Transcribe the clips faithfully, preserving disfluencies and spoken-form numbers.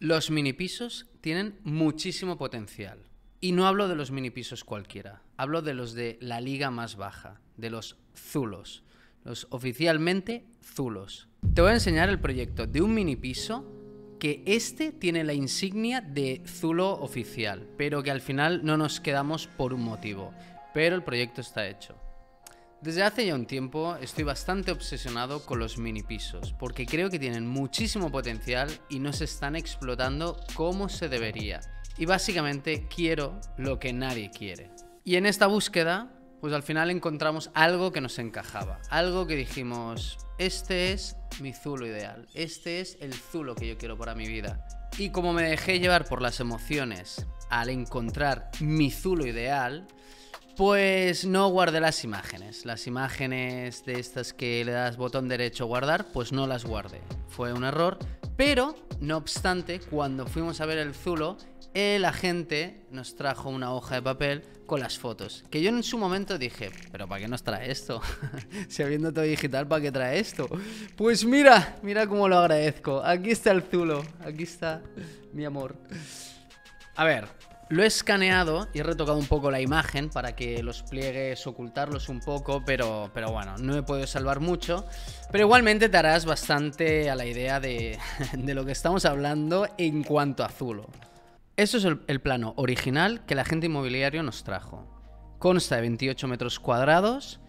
Los mini pisos tienen muchísimo potencial. Y no hablo de los mini pisos cualquiera, hablo de los de la liga más baja, de los zulos, los oficialmente zulos. Te voy a enseñar el proyecto de un mini piso que este tiene la insignia de zulo oficial, pero que al final no nos quedamos por un motivo, pero el proyecto está hecho. Desde hace ya un tiempo estoy bastante obsesionado con los mini pisos, porque creo que tienen muchísimo potencial y no se están explotando como se debería. Y básicamente quiero lo que nadie quiere. Y en esta búsqueda, pues al final encontramos algo que nos encajaba. Algo que dijimos, este es mi zulo ideal. Este es el zulo que yo quiero para mi vida. Y como me dejé llevar por las emociones al encontrar mi zulo ideal, pues no guardé las imágenes. Las imágenes de estas que le das botón derecho guardar, pues no las guardé. Fue un error, pero no obstante, cuando fuimos a ver el zulo, el agente nos trajo una hoja de papel con las fotos, que yo en su momento dije, pero ¿para qué nos trae esto? Si habiendo todo digital, ¿para qué trae esto? Pues mira, mira cómo lo agradezco. Aquí está el zulo, aquí está mi amor. A ver, lo he escaneado y he retocado un poco la imagen para que los pliegues ocultarlos un poco, pero, pero bueno, no he podido salvar mucho. Pero igualmente te harás bastante a la idea de, de lo que estamos hablando en cuanto a zulo. Eso es el, el plano original que el agente inmobiliario nos trajo. Consta de veintiocho metros cuadrados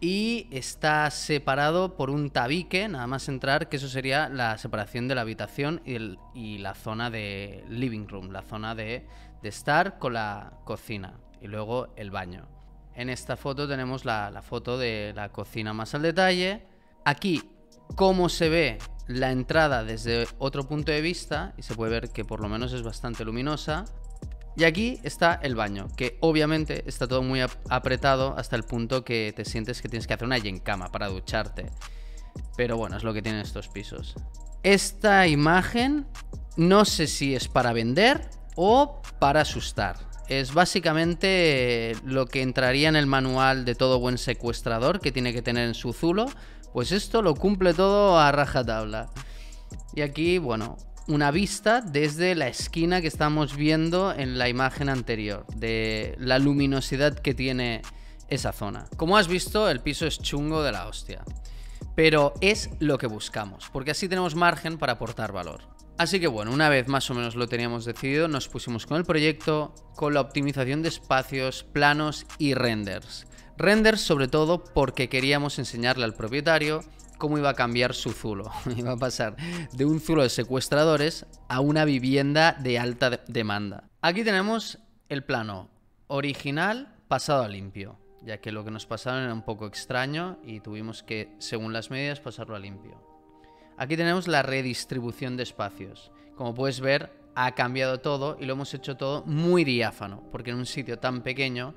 y está separado por un tabique, nada más entrar, que eso sería la separación de la habitación y, el, y la zona de living room, la zona de, de estar con la cocina y luego el baño. En esta foto tenemos la, la foto de la cocina más al detalle. Aquí, cómo se ve la entrada desde otro punto de vista, y se puede ver que por lo menos es bastante luminosa. Y aquí está el baño, que obviamente está todo muy ap apretado hasta el punto que te sientes que tienes que hacer una yencama para ducharte. Pero bueno, es lo que tienen estos pisos. Esta imagen no sé si es para vender o para asustar. Es básicamente lo que entraría en el manual de todo buen secuestrador que tiene que tener en su zulo. Pues esto lo cumple todo a rajatabla. Y aquí, bueno, una vista desde la esquina que estamos viendo en la imagen anterior, de la luminosidad que tiene esa zona. Como has visto, el piso es chungo de la hostia, pero es lo que buscamos, porque así tenemos margen para aportar valor. Así que bueno, una vez más o menos lo teníamos decidido, nos pusimos con el proyecto, con la optimización de espacios, planos y renders. Renders sobre todo porque queríamos enseñarle al propietario cómo iba a cambiar su zulo. Iba a pasar de un zulo de secuestradores a una vivienda de alta de demanda. Aquí tenemos el plano original pasado a limpio, ya que lo que nos pasaron era un poco extraño y tuvimos que, según las medidas, pasarlo a limpio. Aquí tenemos la redistribución de espacios. Como puedes ver, ha cambiado todo y lo hemos hecho todo muy diáfano, porque en un sitio tan pequeño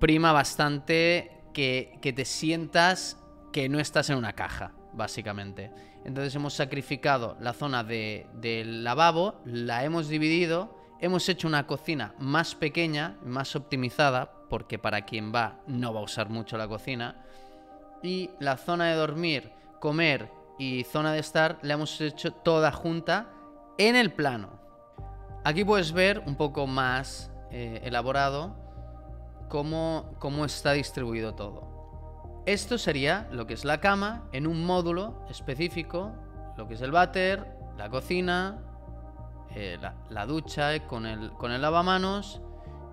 prima bastante que, que te sientas que no estás en una caja, básicamente. Entonces hemos sacrificado la zona de, del lavabo, la hemos dividido, hemos hecho una cocina más pequeña, más optimizada, porque para quien va no va a usar mucho la cocina. Y la zona de dormir, comer y zona de estar la hemos hecho toda junta en el plano. Aquí puedes ver un poco más eh, elaborado Cómo, cómo está distribuido todo. Esto sería lo que es la cama en un módulo específico, lo que es el váter, la cocina, eh, la, la ducha eh, con, el, con el lavamanos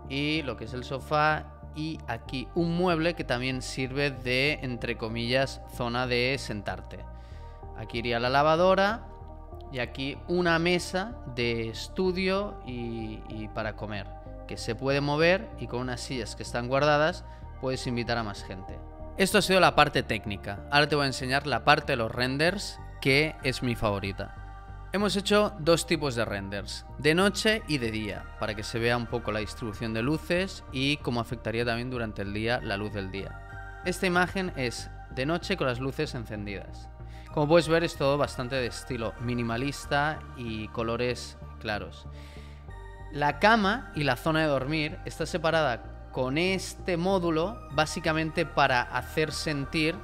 y lo que es el sofá, y aquí un mueble que también sirve de, entre comillas, zona de sentarte. Aquí iría la lavadora y aquí una mesa de estudio y, y para comer, que se puede mover y con unas sillas que están guardadas puedes invitar a más gente. Esto ha sido la parte técnica. Ahora te voy a enseñar la parte de los renders, que es mi favorita. Hemos hecho dos tipos de renders, de noche y de día, para que se vea un poco la distribución de luces y cómo afectaría también durante el día la luz del día. Esta imagen es de noche con las luces encendidas. Como puedes ver, es todo bastante de estilo minimalista y colores claros. La cama y la zona de dormir está separada con este módulo básicamente para hacer sentir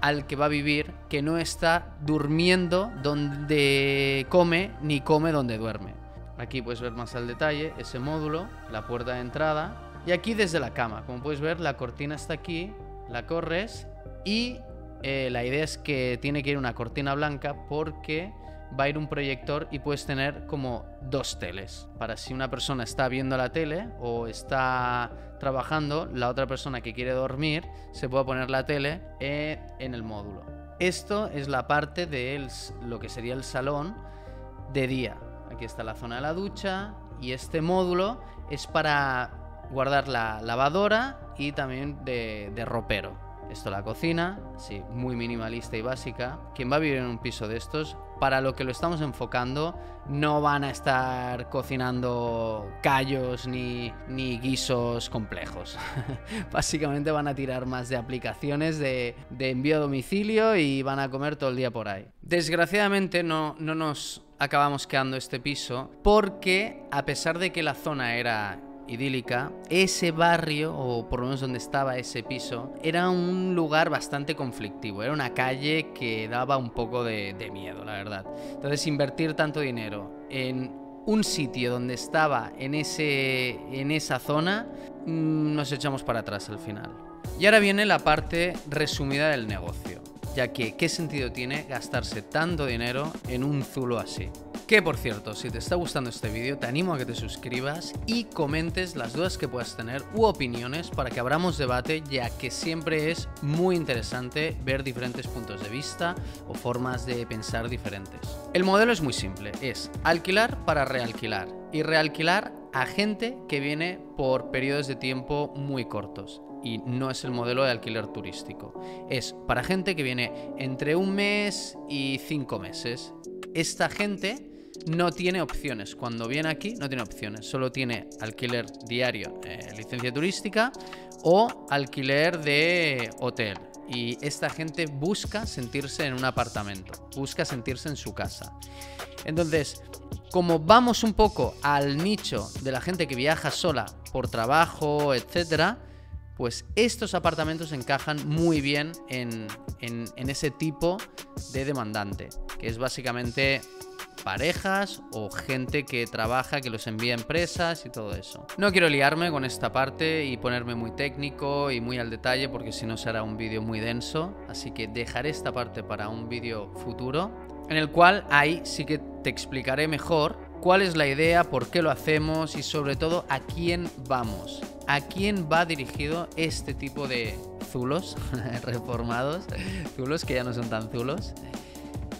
al que va a vivir, que no está durmiendo donde come ni come donde duerme. Aquí puedes ver más al detalle ese módulo, la puerta de entrada, y aquí desde la cama, como puedes ver la cortina está aquí, la corres y eh, la idea es que tiene que ir una cortina blanca porque va a ir un proyector y puedes tener como dos teles, para si una persona está viendo la tele o está trabajando, la otra persona que quiere dormir se puede poner la tele eh, en el módulo. Esto es la parte de el, lo que sería el salón de día. Aquí está la zona de la ducha y este módulo es para guardar la lavadora y también de, de ropero. Esto la cocina, sí, muy minimalista y básica. Quien va a vivir en un piso de estos, para lo que lo estamos enfocando, no van a estar cocinando callos ni, ni guisos complejos. Básicamente van a tirar más de aplicaciones de, de envío a domicilio y van a comer todo el día por ahí. Desgraciadamente no, no nos acabamos quedando este piso porque, a pesar de que la zona era idílica, ese barrio, o por lo menos donde estaba ese piso, era un lugar bastante conflictivo, era una calle que daba un poco de, de miedo, la verdad. Entonces, invertir tanto dinero en un sitio donde estaba en, ese, en esa zona, nos echamos para atrás al final. Y ahora viene la parte resumida del negocio, ya que ¿qué sentido tiene gastarse tanto dinero en un zulo así? Que, por cierto, si te está gustando este vídeo, te animo a que te suscribas y comentes las dudas que puedas tener u opiniones para que abramos debate, ya que siempre es muy interesante ver diferentes puntos de vista o formas de pensar diferentes. El modelo es muy simple, es alquilar para realquilar y realquilar a gente que viene por periodos de tiempo muy cortos. Y no es el modelo de alquiler turístico, es para gente que viene entre un mes y cinco meses. Esta gente no tiene opciones, cuando viene aquí no tiene opciones, solo tiene alquiler diario, eh, licencia turística o alquiler de hotel. Y esta gente busca sentirse en un apartamento, busca sentirse en su casa. Entonces, como vamos un poco al nicho de la gente que viaja sola por trabajo, etcétera, pues estos apartamentos encajan muy bien en, en, en ese tipo de demandante, que es básicamente parejas o gente que trabaja, que los envía a empresas y todo eso. No quiero liarme con esta parte y ponerme muy técnico y muy al detalle, porque si no será un vídeo muy denso, así que dejaré esta parte para un vídeo futuro, en el cual ahí sí que te explicaré mejor cuál es la idea, por qué lo hacemos y sobre todo a quién vamos. ¿A quién va dirigido este tipo de zulos reformados? Zulos que ya no son tan zulos.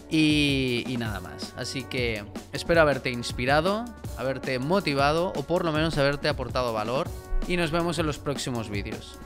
Y, y nada más. Así que espero haberte inspirado, haberte motivado o por lo menos haberte aportado valor. Y nos vemos en los próximos vídeos.